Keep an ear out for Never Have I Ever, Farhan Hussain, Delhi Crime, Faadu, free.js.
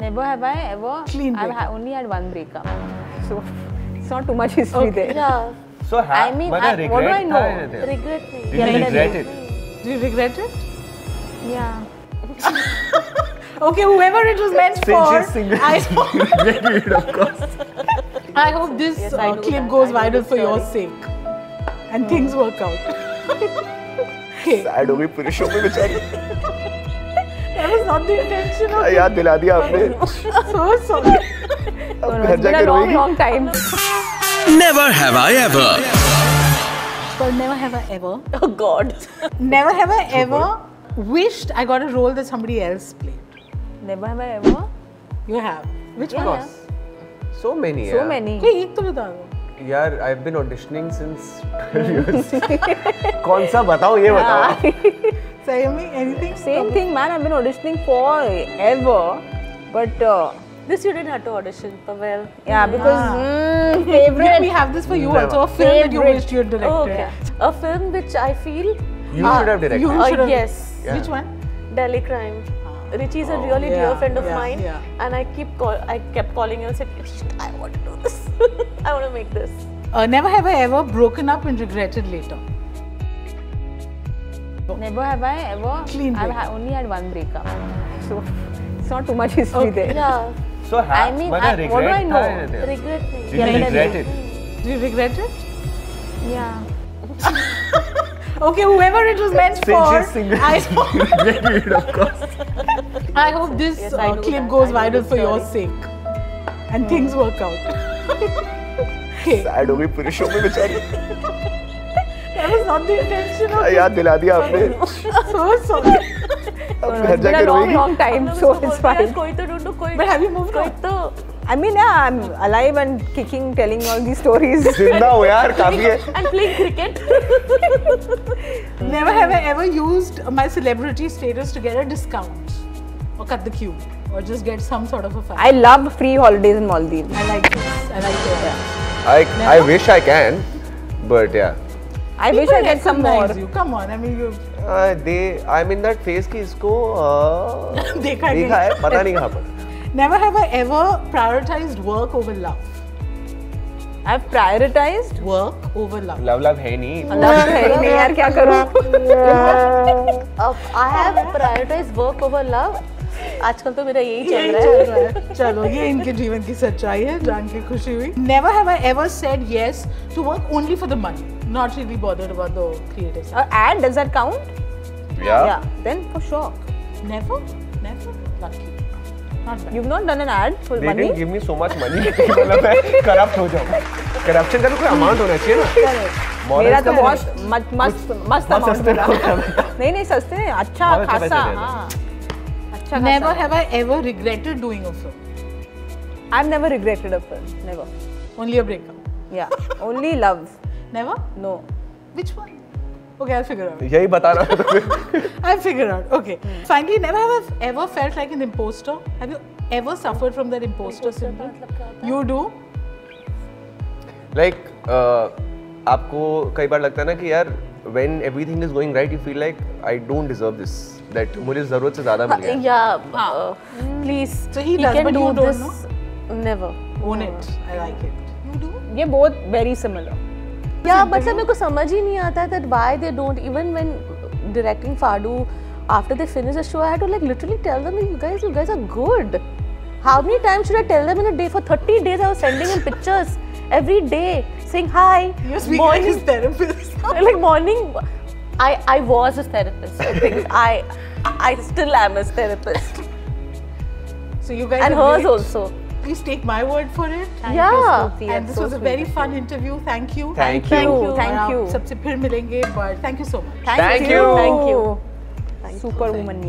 Never have I ever. Clean breakup. I've only had one breakup, so it's not too much history there. Yeah. So what do I know? Regret. Did you regret it? Yeah. Okay, whoever it was meant for. Of course. I hope this clip goes viral for your sake, and things work out. Okay. Sad हो गई पूरे show में बेचारी. That was not the intention of it. याद दिला दिया आपने. So sorry. It's been a long, long time. Never have I ever. But never have I ever. Oh God. Never have I ever wished I got a role that somebody else played. Never have I ever. You have. Which one? So many. So many. कोई एक तो बता दो. यार, I've been auditioning since 12 years. कौन सा बताओ ये बताओ. Same thing, man. I've been auditioning forever, but this you didn't have to audition for well. Yeah, because favorite. We have this for you also. A film that you wished you had directed. Oh, okay. A film which I feel you should have directed. Yes. Yeah. Which one? Delhi Crime. Richie is a really dear friend of mine, and I kept calling him and said, I want to do this. I want to make this. Never have I ever broken up and regretted later. Never have I ever. Clean breakup. I've only had one breakup, so it's not too much history there. Yeah. So what do I know? Regret. Did you regret it? Yeah. Okay, whoever it was meant for. I hope this clip goes viral for your sake, and things work out. Okay. Sad हो गई पूरे show में बेचारी. That was not the intention of it. याद दिला दिया आपने. So sorry. It's been a long, long time, so it's fine. But have you moved on? I mean, I'm alive and kicking, telling all these stories. जिंदा हो यार, काफी है. And playing cricket. Never have I ever used my celebrity status to get a discount, or cut the queue, or just get some sort of a fine. I love free holidays in Maldives. I like this. I like this. I wish I can, but yeah. I wish I get some more. You come on, I mean you. I'm in that phase कि इसको देखा है पता नहीं कहाँ पर. Never have I ever prioritized work over love. I've prioritized work over love. Love है नहीं. Love है नहीं यार क्या करूँ? I have prioritized work over love. आजकल तो मेरा यही चल रहा है. चलो ये इनके जीवन की सच्चाई है, जान के खुशी हुई. Never have I ever said yes to work only for the money. Not really bothered about the creative side. And does that count? Yeah. Yeah. Then for sure. Never. Lucky. Not bad. You've not done an ad for money. They didn't give me so much money. मतलब मैं corrupt हो जाऊँ. Corruption का तो कोई amount होना चाहिए ना. Correct. मेरा तो बहुत मस्त amount है. नहीं सस्ते हैं. अच्छा खासा. हाँ. अच्छा. Never have I ever regretted doing a film. I've never regretted a film. Never. Only a breakup. Yeah. Only love. Never? No. Which one? Okay, I'll figure out. यही बता रहा हूँ. I'll figure out. Okay. Finally, never have I ever felt like an imposter. Have you ever suffered from that imposter syndrome? You do? Like, आपको कई बार लगता है ना कि यार, when everything is going right, you feel like I don't deserve this. That मुझे ज़रूरत से ज़्यादा मिल गया. Yeah. Please. So he does, but you don't know. Never. Own it. I like it. You do? ये बहुत very similar. Yeah, but मेरे को समझ ही नहीं आता that why they don't even when directing Faadu after they finish the show I had to like literally tell them that you guys are good. How many times should I tell them in a day? For 30 days I was sending him pictures every day saying hi. You're speaking like his therapist. Like morning, I was his therapist. I think I still am his therapist. So you guys and hers also. Please take my word for it. And this was a very fun interview. Thank you. Thank you. सबसे फिर मिलेंगे, but thank you so much. Thank you. Superwoman.